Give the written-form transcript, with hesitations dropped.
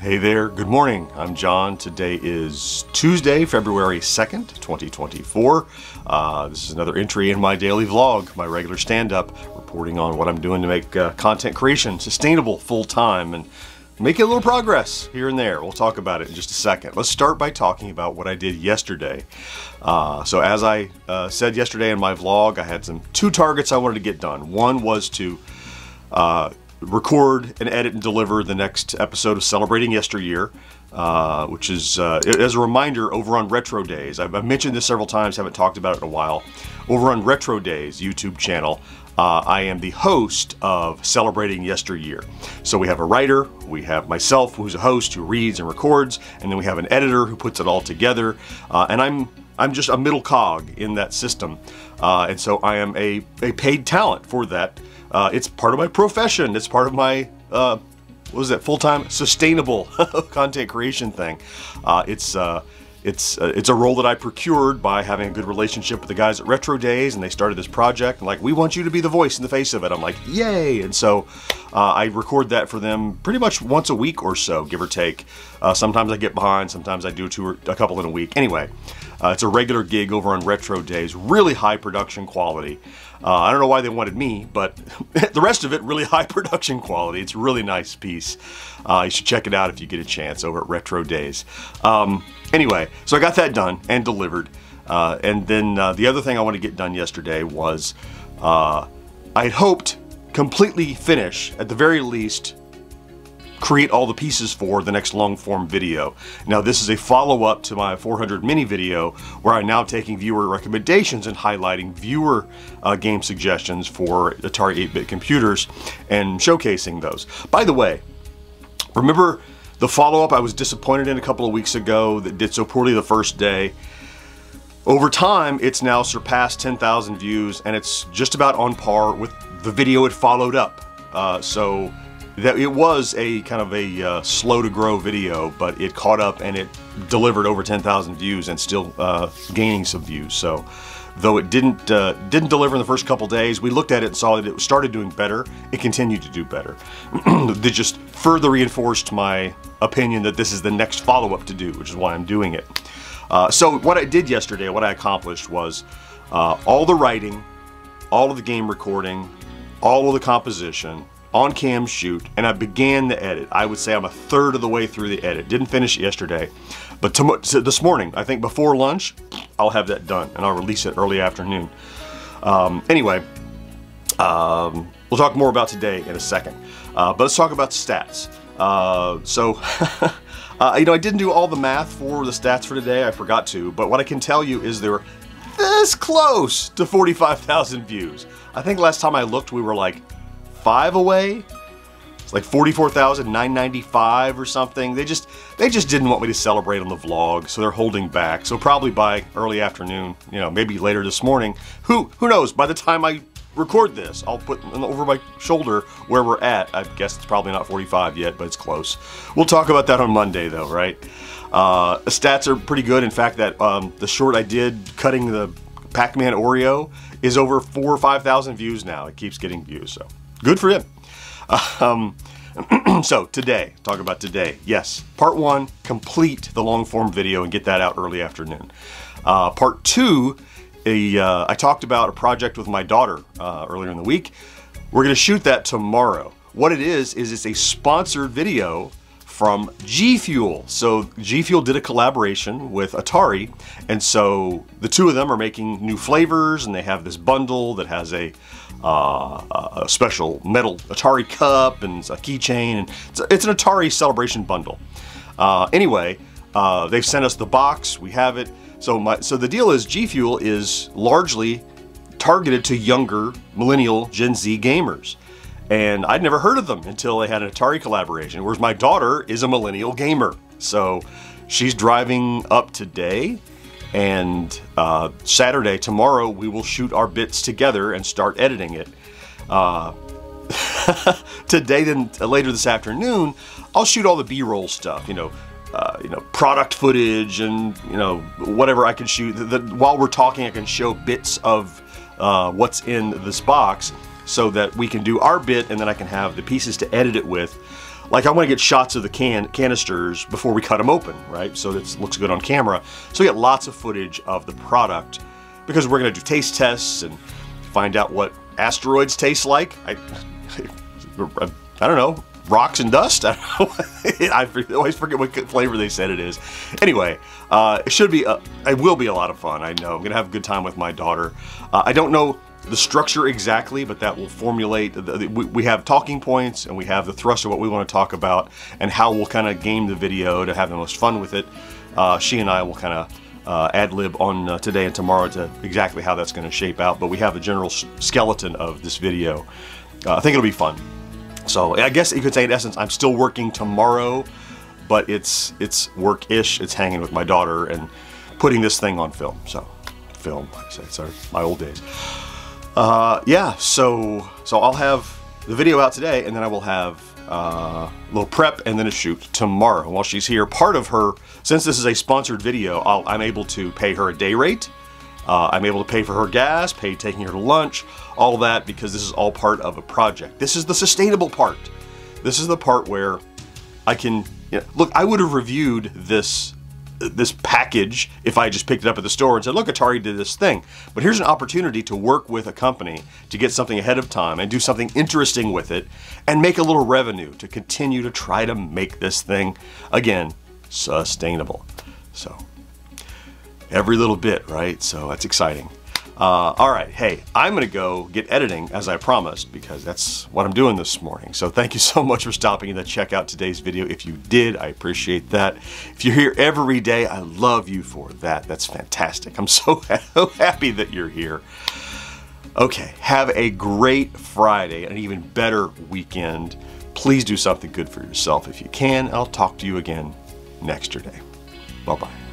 Hey there, good morning. I'm John. Today is Tuesday, February 2nd, 2024. This is another entry in my daily vlog, my regular stand-up, reporting on what I'm doing to make content creation sustainable full-time and making a little progress here and there. We'll talk about it in just a second. Let's start by talking about what I did yesterday. So as I said yesterday in my vlog, I had two targets I wanted to get done. One was to record and edit and deliver the next episode of Celebrating Yesteryear, which is, as a reminder, over on Retro Days. I've mentioned this several times, haven't talked about it in a while. Over on Retro Days YouTube channel, I am the host of Celebrating Yesteryear. So we have a writer, we have myself, who's a host, who reads and records, and then we have an editor who puts it all together, and I'm just a middle cog in that system, and so I am a paid talent for that. It's part of my profession, it's part of my, what was that, full-time sustainable content creation thing. It's a role that I procured by having a good relationship with the guys at Retro Days, and they started this project, and like, we want you to be the voice in the face of it. I'm like, yay! And so I record that for them pretty much once a week or so, give or take. Sometimes I get behind, sometimes I do a couple in a week. Anyway, it's a regular gig over on Retro Days, really high production quality. I don't know why they wanted me, but the rest of it, really high production quality. It's a really nice piece. You should check it out if you get a chance over at Retro Days. Anyway, so I got that done and delivered. And then the other thing I wanted to get done yesterday was I had hoped completely finish, at the very least, create all the pieces for the next long form video. Now this is a follow-up to my 400 mini video where I'm now taking viewer recommendations and highlighting viewer game suggestions for Atari 8-bit computers and showcasing those. By the way, remember the follow-up I was disappointed in a couple of weeks ago that did so poorly the first day? Over time, it's now surpassed 10,000 views and it's just about on par with the video it followed up. So that it was a kind of a slow to grow video, but it caught up and it delivered over 10,000 views and still gaining some views. So though it didn't deliver in the first couple days, we looked at it and saw that it started doing better. It continued to do better. That just further reinforced my opinion that this is the next follow-up to do, which is why I'm doing it. So what I did yesterday, what I accomplished was all the writing, all of the game recording, all of the composition, on-cam shoot, and I began the edit. I would say I'm a third of the way through the edit. Didn't finish it yesterday, but this morning, I think before lunch, I'll have that done, and I'll release it early afternoon. Anyway, we'll talk more about today in a second, but let's talk about stats. You know, I didn't do all the math for the stats for today. I forgot to, but what I can tell you is they were this close to 45,000 views. I think last time I looked, we were like 5 away. It's like 44,995 or something. They just didn't want me to celebrate on the vlog, so they're holding back. So probably by early afternoon, you know, maybe later this morning. Who knows? By the time I record this, I'll put over my shoulder where we're at. I guess it's probably not 45 yet, but it's close. We'll talk about that on Monday, though, right? Stats are pretty good. In fact, that the short I did cutting the Pac-Man Oreo is over 4,000 or 5,000 views now. It keeps getting views, so. Good for him. So today, talk about today. Yes, part one, complete the long form video and get that out early afternoon. Part two, I talked about a project with my daughter earlier in the week. We're gonna shoot that tomorrow. What it is it's a sponsored video from G Fuel. So G Fuel did a collaboration with Atari, and so the two of them are making new flavors, and they have this bundle that has a special metal Atari cup and a keychain, and it's an Atari celebration bundle. Anyway, they've sent us the box, we have it. So the deal is G Fuel is largely targeted to younger millennial Gen Z gamers. And I'd never heard of them until they had an Atari collaboration, whereas my daughter is a millennial gamer. So she's driving up today, and Saturday, tomorrow, we will shoot our bits together and start editing it. Today, then later this afternoon, I'll shoot all the B-roll stuff, you know, product footage and, you know, whatever I can shoot. While we're talking, I can show bits of what's in this box, so that we can do our bit and then I can have the pieces to edit it with Like I want to get shots of the canisters before we cut them open, right? So that looks good on camera. So we get lots of footage of the product because we're going to do taste tests and find out what asteroids taste like. I don't know. Rocks and dust? I don't know. I always forget what flavor they said it is. Anyway, it should be, it will be a lot of fun, I know. I'm going to have a good time with my daughter. I don't know the structure exactly, but that will formulate, we have talking points and we have the thrust of what we want to talk about and how we'll kind of game the video to have the most fun with it. She and I will kind of ad-lib on today and tomorrow to exactly how that's going to shape out, but we have a general skeleton of this video. I think it'll be fun. So I guess you could say in essence, I'm still working tomorrow, but it's work-ish. It's hanging with my daughter and putting this thing on film. So film, like I say, it's my old days. Yeah, so I'll have the video out today and then I will have a little prep and then a shoot tomorrow. And while she's here, part of her, since this is a sponsored video, I'm able to pay her a day rate. I'm able to pay for her gas, pay taking her to lunch, all that, because this is all part of a project. This is the sustainable part. This is the part where I can, you know, look, I would have reviewed this package if I just picked it up at the store and said, look, Atari did this thing. But here's an opportunity to work with a company to get something ahead of time and do something interesting with it and make a little revenue to continue to try to make this thing, again, sustainable. So every little bit, right? So that's exciting. All right, hey, I'm gonna go get editing as I promised because that's what I'm doing this morning. So thank you so much for stopping in to check out today's video. If you did, I appreciate that. If you're here every day, I love you for that. That's fantastic. I'm so happy that you're here. Okay, have a great Friday and an even better weekend. Please do something good for yourself if you can. I'll talk to you again next year. Bye-bye.